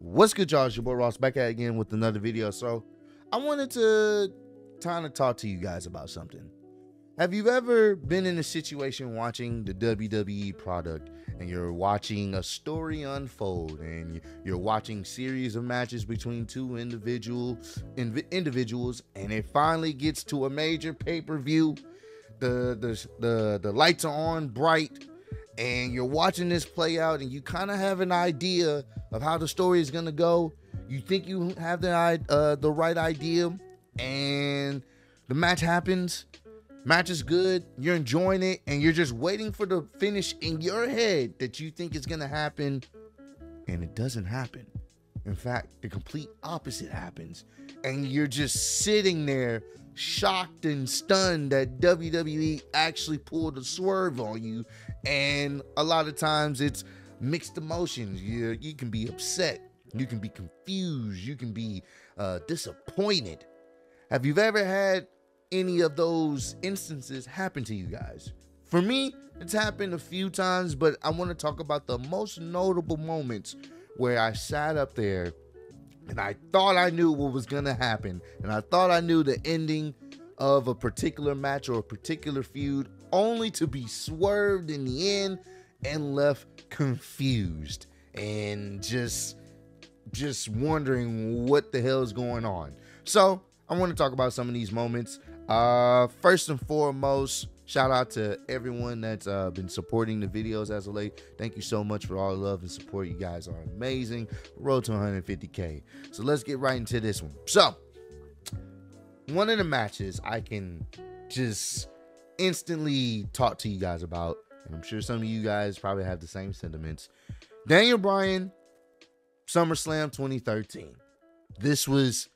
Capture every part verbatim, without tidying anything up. What's good, y'all? It's your boy Ross back at it again with another video. So I wanted to kind of talk to you guys about something. Have you ever been in a situation watching the W W E product and you're watching a story unfold and you're watching series of matches between two individual individuals and it finally gets to a major pay-per-view, the, the, the, the lights are on bright and you're watching this play out and you kind of have an idea of how the story is going to go. You think you have the, uh, the right idea and the match happens. Match is good, you're enjoying it, and you're just waiting for the finish in your head that you think is going to happen, and it doesn't happen. In fact, the complete opposite happens, and you're just sitting there shocked and stunned that W W E actually pulled a swerve on you, and a lot of times it's mixed emotions. You, you can be upset, you can be confused, you can be uh, disappointed. Have you ever had any of those instances happen to you guys? For me, it's happened a few times, but I want to talk about the most notable moments where I sat up there and I thought I knew what was going to happen, and I thought I knew the ending of a particular match or a particular feud, only to be swerved in the end and left confused and just just wondering what the hell is going on. So I want to talk about some of these moments. Uh, first and foremost, shout out to everyone that's uh, been supporting the videos as of late. Thank you so much for all the love and support. You guys are amazing. Road to one hundred fifty K. So let's get right into this one. So, one of the matches I can just instantly talk to you guys about, and I'm sure some of you guys probably have the same sentiments. Daniel Bryan, SummerSlam twenty thirteen. This was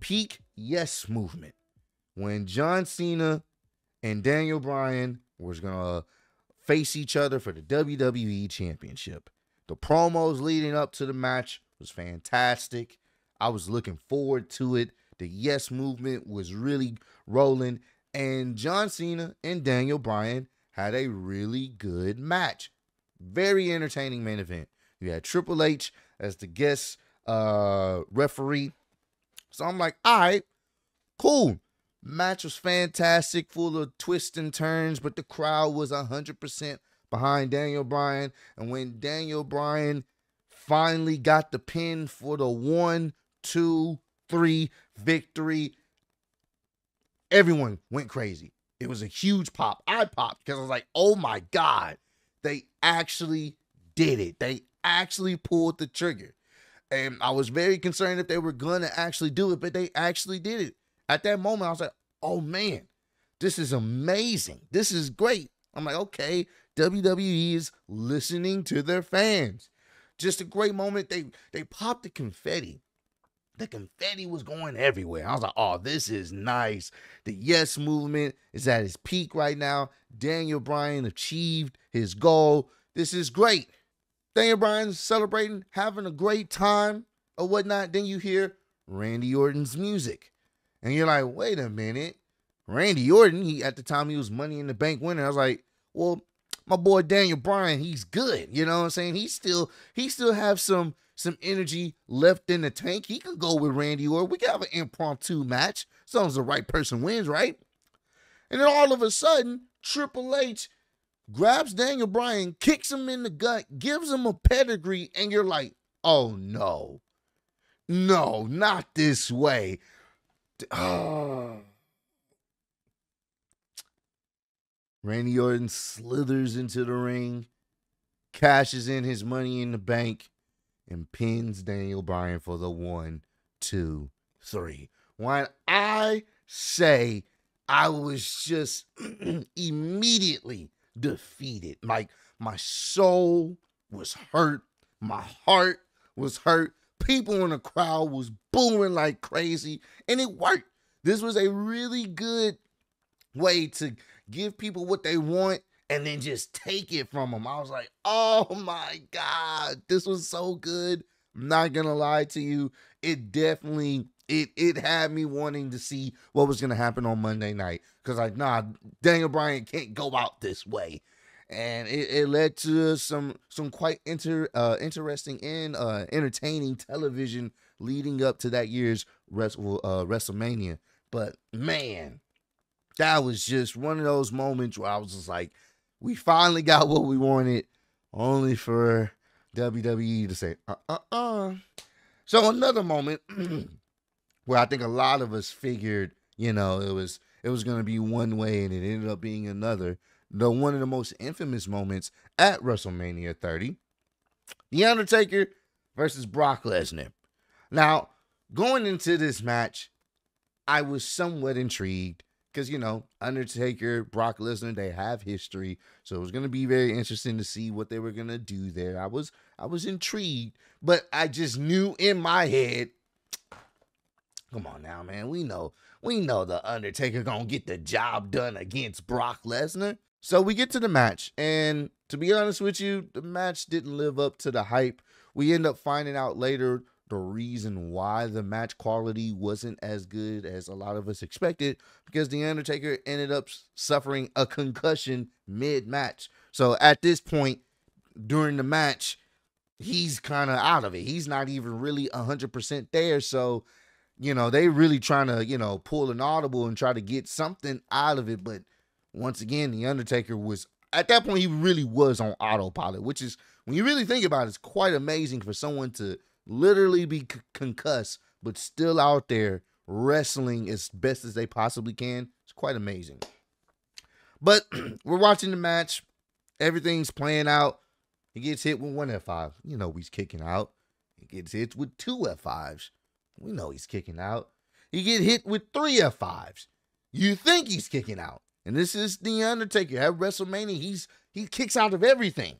peak yes movement, when John Cena and Daniel Bryan was gonna face each other for the W W E Championship. The promos leading up to the match was fantastic. I was looking forward to it. The yes movement was really rolling, and John Cena and Daniel Bryan had a really good match. Very entertaining main event. You had Triple H as the guest uh, referee. So I'm like, all right, cool. Match was fantastic, full of twists and turns, but the crowd was one hundred percent behind Daniel Bryan. And when Daniel Bryan finally got the pin for the one, two, three victory, everyone went crazy. It was a huge pop. I popped because I was like, oh my God, they actually did it. They actually pulled the trigger. And I was very concerned if they were going to actually do it, but they actually did it. At that moment, I was like, oh, man, this is amazing. This is great. I'm like, okay, W W E is listening to their fans. Just a great moment. They they popped the confetti. The confetti was going everywhere. I was like, oh, this is nice. The yes movement is at its peak right now. Daniel Bryan achieved his goal. This is great. Daniel Bryan's celebrating, having a great time or whatnot. Then you hear Randy Orton's music. And you're like, wait a minute. Randy Orton, he at the time he was Money in the Bank winner. I was like, well, my boy Daniel Bryan, he's good. You know what I'm saying? He still he still have some some energy left in the tank. He could go with Randy Orton. We could have an impromptu match. As long as the right person wins, right? And then all of a sudden, Triple H grabs Daniel Bryan, kicks him in the gut, gives him a pedigree, and you're like, oh, no. No, not this way. Oh. Randy Orton slithers into the ring, cashes in his Money in the Bank, and pins Daniel Bryan for the one, two, three. When I say I was just immediately defeated, like my soul was hurt, my heart was hurt, people in the crowd was booing like crazy, and it worked. This was a really good way to give people what they want and then just take it from them. I was like, oh my God, this was so good. I'm not gonna lie to you, it definitely It it had me wanting to see what was going to happen on Monday night. Because, like, nah, Daniel Bryan can't go out this way. and it, it led to some some quite inter uh, interesting and uh, entertaining television leading up to that year's Res uh, WrestleMania. But man, that was just one of those moments where I was just like, we finally got what we wanted, only for W W E to say, uh-uh-uh. So another moment where I think a lot of us figured, you know, it was it was going to be one way and it ended up being another. The one of the most infamous moments at WrestleMania thirty, The Undertaker versus Brock Lesnar. Now, going into this match, I was somewhat intrigued because, you know, Undertaker, Brock Lesnar, they have history. So it was going to be very interesting to see what they were going to do there. I was I was intrigued, but I just knew in my head, come on now, man. We know, we know the Undertaker gonna get the job done against Brock Lesnar. So we get to the match, and to be honest with you, the match didn't live up to the hype. We end up finding out later the reason why the match quality wasn't as good as a lot of us expected, because The Undertaker ended up suffering a concussion mid-match. So at this point during the match, he's kind of out of it. He's not even really one hundred percent there. So, you know, they really trying to, you know, pull an audible and try to get something out of it. But once again, The Undertaker was, at that point, he really was on autopilot, which is, when you really think about it, it's quite amazing for someone to literally be concussed, but still out there wrestling as best as they possibly can. It's quite amazing. But we're watching the match. Everything's playing out. He gets hit with one F five. You know he's kicking out. He gets hit with two F fives. We know he's kicking out. He get hit with three F fives. You think he's kicking out. And this is The Undertaker. At WrestleMania, he's he kicks out of everything.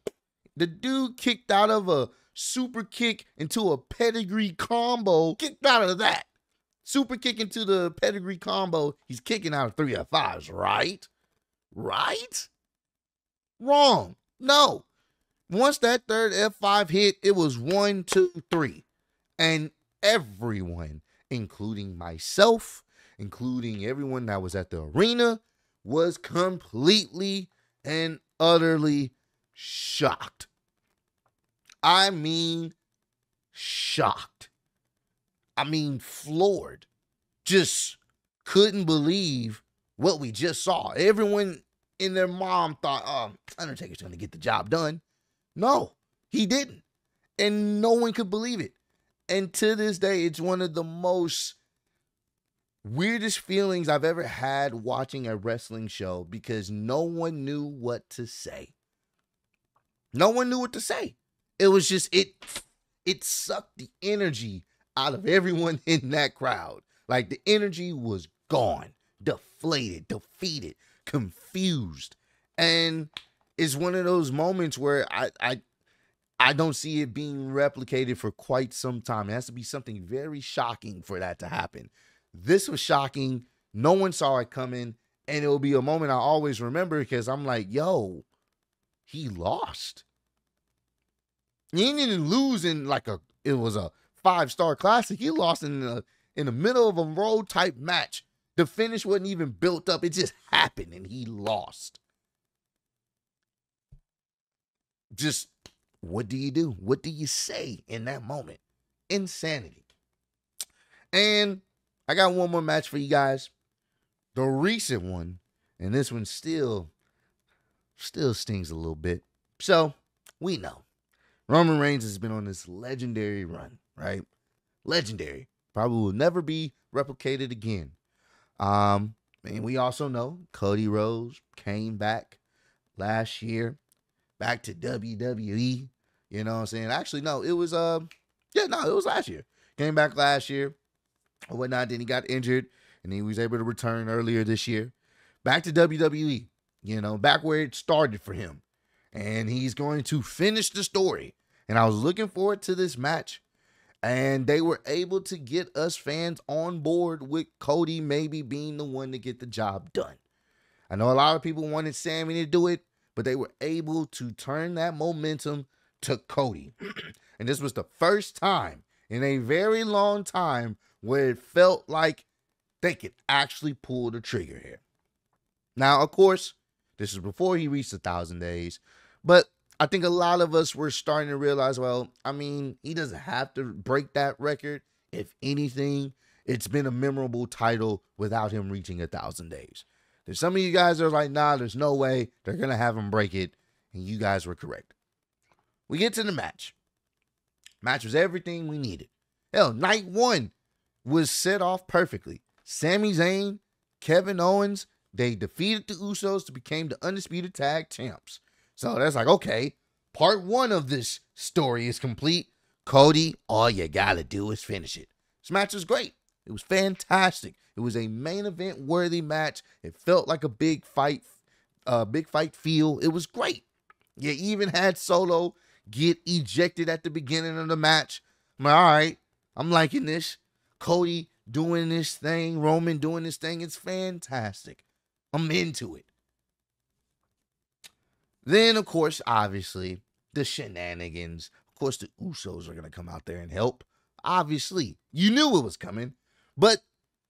The dude kicked out of a super kick into a pedigree combo. Kicked out of that. Super kick into the pedigree combo. He's kicking out of three F fives, right? Right? Wrong. No. Once that third F five hit, it was one, two, three. And everyone, including myself, including everyone that was at the arena, was completely and utterly shocked. I mean, shocked. I mean, floored. Just couldn't believe what we just saw. Everyone in their mom thought, oh, Undertaker's going to get the job done. No, he didn't. And no one could believe it. And to this day, it's one of the most weirdest feelings I've ever had watching a wrestling show, because no one knew what to say. No one knew what to say. It was just, it, it sucked the energy out of everyone in that crowd. Like, the energy was gone, deflated, defeated, confused. And it's one of those moments where I, I, I don't see it being replicated for quite some time. It has to be something very shocking for that to happen. This was shocking. No one saw it coming. And it will be a moment I always remember, because I'm like, yo, he lost. He didn't lose in like a, it was a five-star classic. He lost in the, in the middle of a road type match. The finish wasn't even built up. It just happened and he lost. Just, what do you do? What do you say in that moment? Insanity. And I got one more match for you guys. The recent one. And this one still, still stings a little bit. So, we know. Roman Reigns has been on this legendary run, right? Legendary. Probably will never be replicated again. Um, and we also know Cody Rhodes came back last year. Back to W W E, you know what I'm saying? Actually, no, it was, uh, yeah, no, it was last year. Came back last year and whatnot, then he got injured, and he was able to return earlier this year. Back to W W E, you know, back where it started for him. And he's going to finish the story. And I was looking forward to this match, and they were able to get us fans on board with Cody maybe being the one to get the job done. I know a lot of people wanted Sami to do it, but they were able to turn that momentum to Cody. And this was the first time in a very long time where it felt like they could actually pull the trigger here. Now, of course, This was before he reached one thousand days. But I think a lot of us were starting to realize, well, I mean, he doesn't have to break that record. If anything, it's been a memorable title without him reaching one thousand days. There's some of you guys that are like, nah, there's no way they're going to have him break it. And you guys were correct. We get to the match. Match was everything we needed. Hell, night one was set off perfectly. Sami Zayn, Kevin Owens, they defeated the Usos to become the Undisputed Tag Champs. So that's like, okay, part one of this story is complete. Cody, all you gotta do is finish it. This match was great. It was fantastic. It was a main event worthy match. It felt like a big fight, uh, big fight feel. It was great. You even had Solo get ejected at the beginning of the match. I'm like, all right, I'm liking this. Cody doing this thing, Roman doing this thing. It's fantastic. I'm into it. Then, of course, obviously, the shenanigans. Of course, the Usos are going to come out there and help. Obviously, you knew it was coming. But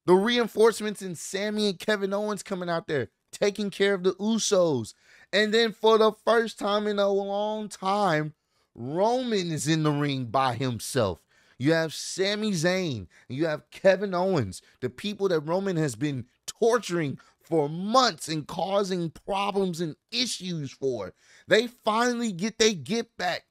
the reinforcements and Sami and Kevin Owens coming out there, taking care of the Usos. And then for the first time in a long time, Roman is in the ring by himself. You have Sami Zayn. You have Kevin Owens, the people that Roman has been torturing for months and causing problems and issues for. They finally get they get back.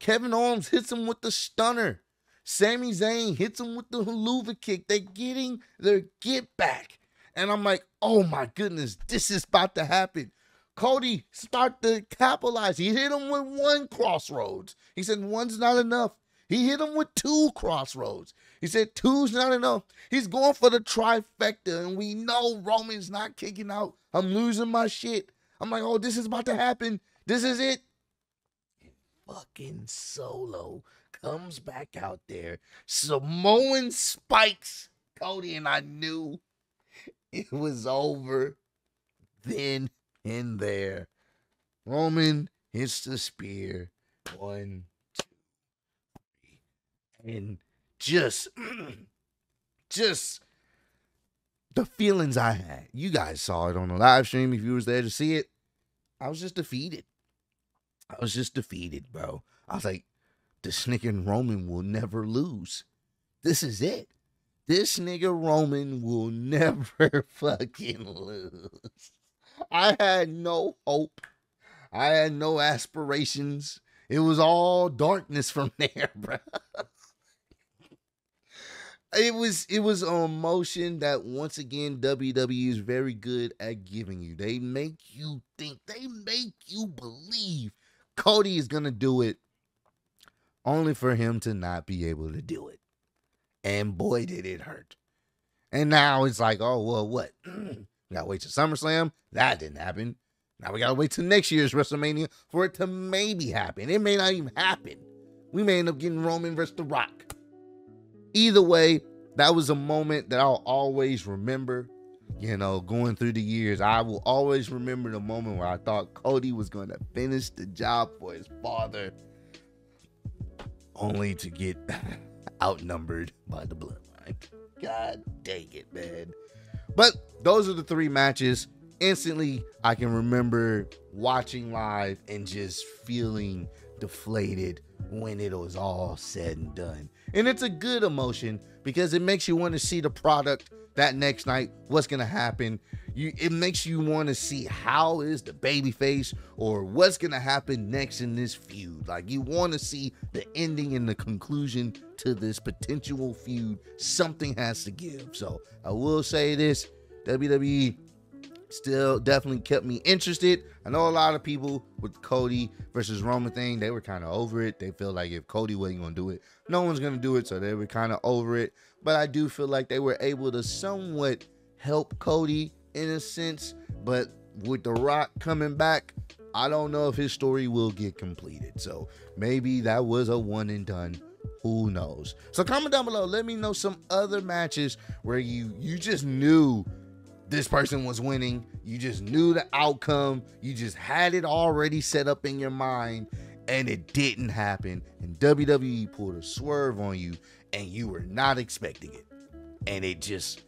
Kevin Owens hits him with the stunner. Sami Zayn hits him with the haluva kick. They're getting their get back. And I'm like, oh my goodness, this is about to happen. Cody start to capitalize. He hit him with one crossroads. He said one's not enough. He hit him with two crossroads. He said two's not enough. He's going for the trifecta, and we know Roman's not kicking out. I'm losing my shit. I'm like, oh, this is about to happen. This is it. And fucking Solo comes back out there. Samoan spikes. Cody and I knew it was over. Then in there, Roman hits the spear. One, two, three. And just, just the feelings I had. You guys saw it on the live stream. If you was there to see it, I was just defeated. I was just defeated, bro. I was like, this nigga Roman will never lose. This is it. This nigga Roman will never fucking lose. I had no hope. I had no aspirations. It was all darkness from there, bro. It was it was an emotion that, once again, W W E is very good at giving you. They make you think. They make you believe Cody is going to do it, only for him to not be able to do it. And boy, did it hurt. And now it's like, oh, well, what? We gotta wait till SummerSlam. That didn't happen. Now we gotta wait till next year's WrestleMania for it to maybe happen. It may not even happen. We may end up getting Roman versus The Rock. Either way, that was a moment that I'll always remember. You know, going through the years, I will always remember the moment where I thought Cody was going to finish the job for his father, only to get outnumbered by the Bloodline. God dang it, man. But those are the three matches. Instantly, I can remember watching live and just feeling deflated when it was all said and done. And it's a good emotion because it makes you want to see the product that next night, what's going to happen. You, it makes you want to see how is the babyface or what's going to happen next in this feud. Like, you want to see the ending and the conclusion to this potential feud. Something has to give. So I will say this, W W E still definitely kept me interested. I know a lot of people with Cody versus Roman thing, they were kind of over it. They feel like if Cody wasn't going to do it, no one's going to do it. So they were kind of over it. But I do feel like they were able to somewhat help Cody in a sense. But with The Rock coming back, I don't know if his story will get completed. So maybe that was a one and done. Who knows? So comment down below. Let me know some other matches where you, you just knew this person was winning. You just knew the outcome. You just had it already set up in your mind. And it didn't happen. And W W E pulled a swerve on you. And you were not expecting it. And it just,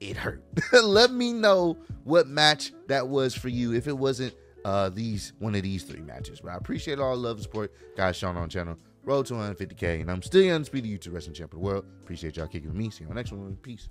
it hurt. Let me know what match that was for you, if it wasn't uh these one of these three matches. But I appreciate all the love and support, guys. Sean on channel, road to one fifty K, and I'm still your undisputed YouTube wrestling champ of the world. Appreciate y'all kicking with me. See you on the next one. Peace.